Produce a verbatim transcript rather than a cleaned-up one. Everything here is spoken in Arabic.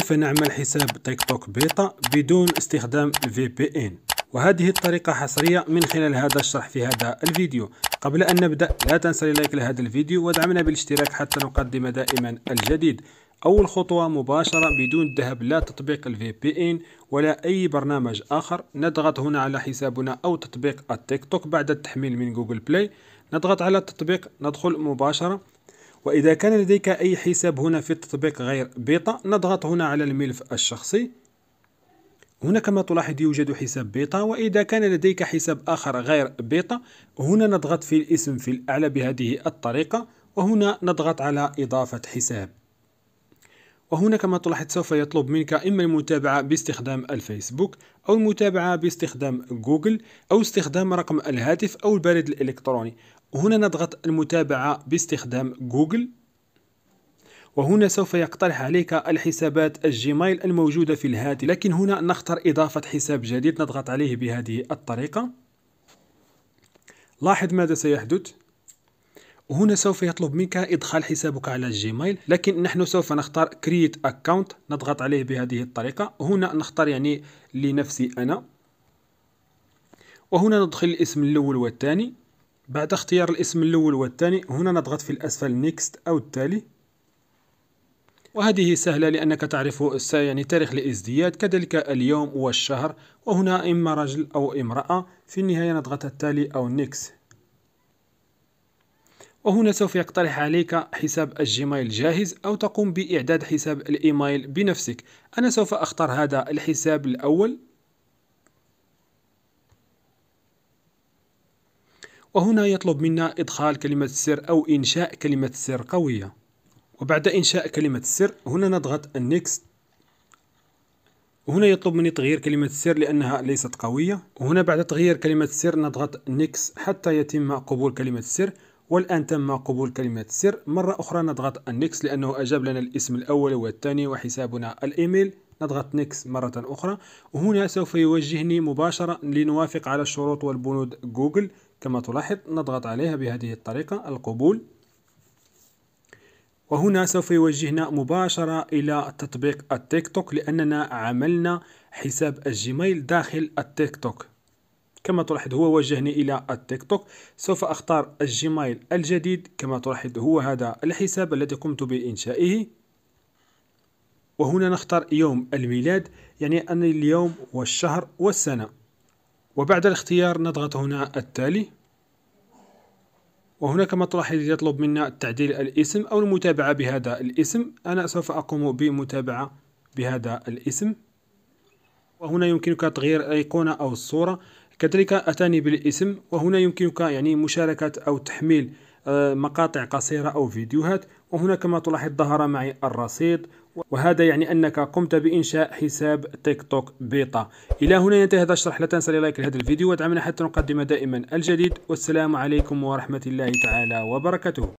كيف نعمل حساب تيك توك بيتا بدون استخدام الفي بي ان، وهذه الطريقة حصرية من خلال هذا الشرح في هذا الفيديو. قبل أن نبدأ لا تنسى لايك لهذا الفيديو ودعمنا بالاشتراك حتى نقدم دائما الجديد. أول خطوة مباشرة بدون الذهاب لا تطبيق الفي بي ان ولا أي برنامج آخر، نضغط هنا على حسابنا أو تطبيق التيك توك بعد التحميل من جوجل بلاي، نضغط على التطبيق، ندخل مباشرة. وإذا كان لديك أي حساب هنا في التطبيق غير بيتا نضغط هنا على الملف الشخصي. هنا كما تلاحظ يوجد حساب بيتا، وإذا كان لديك حساب آخر غير بيتا هنا نضغط في الاسم في الأعلى بهذه الطريقة، وهنا نضغط على إضافة حساب. وهنا كما تلاحظ سوف يطلب منك إما المتابعة باستخدام الفيسبوك أو المتابعة باستخدام جوجل أو استخدام رقم الهاتف أو البريد الإلكتروني. هنا نضغط المتابعة باستخدام جوجل، وهنا سوف يقترح عليك الحسابات الجيميل الموجودة في الهاتف، لكن هنا نختار إضافة حساب جديد، نضغط عليه بهذه الطريقة. لاحظ ماذا سيحدث. هنا سوف يطلب منك إدخال حسابك على الجيميل، لكن نحن سوف نختار Create Account، نضغط عليه بهذه الطريقة. هنا نختار يعني لنفسي أنا، وهنا ندخل الاسم الأول والثاني. بعد اختيار الاسم الأول والثاني هنا نضغط في الأسفل Next أو التالي. وهذه سهلة لأنك تعرف يعني تاريخ الإزدياد، كذلك اليوم والشهر، وهنا إما رجل أو امرأة. في النهاية نضغط التالي أو Next. وهنا سوف يقترح عليك حساب الجيميل جاهز أو تقوم بإعداد حساب الإيميل بنفسك. أنا سوف أختار هذا الحساب الأول. وهنا يطلب منا إدخال كلمة السر أو إنشاء كلمة سر قوية. وبعد إنشاء كلمة السر هنا نضغط Next. وهنا يطلب مني تغيير كلمة السر لأنها ليست قوية. وهنا بعد تغيير كلمة السر نضغط Next حتى يتم قبول كلمة السر. والآن تم قبول كلمة السر. مرة أخرى نضغط Next لأنه أجاب لنا الاسم الأول والثاني وحسابنا الإيميل. نضغط Next مرة أخرى. وهنا سوف يوجهني مباشرة لنوافق على الشروط والبنود جوجل كما تلاحظ، نضغط عليها بهذه الطريقة القبول. وهنا سوف يوجهنا مباشرة إلى تطبيق التيك توك لأننا عملنا حساب الجيميل داخل التيك توك. كما تلاحظ هو وجهني إلى التيك توك. سوف أختار الجيميل الجديد كما تلاحظ هو هذا الحساب الذي قمت بإنشائه. وهنا نختار يوم الميلاد، يعني أن اليوم والشهر والسنة. وبعد الاختيار نضغط هنا التالي. وهنا كما تلاحظ يطلب منا تعديل الاسم أو المتابعة بهذا الاسم. أنا سوف أقوم بمتابعة بهذا الاسم. وهنا يمكنك تغيير أيقونة أو الصورة، كذلك أتاني بالاسم. وهنا يمكنك يعني مشاركة أو تحميل مقاطع قصيرة أو فيديوهات. وهنا كما تلاحظ ظهر معي الرصيد، وهذا يعني أنك قمت بإنشاء حساب تيك توك بيتا. إلى هنا ينتهي هذا الشرح. لا تنسى لايك لهذا الفيديو ودعمنا حتى نقدم دائما الجديد. والسلام عليكم ورحمة الله تعالى وبركاته.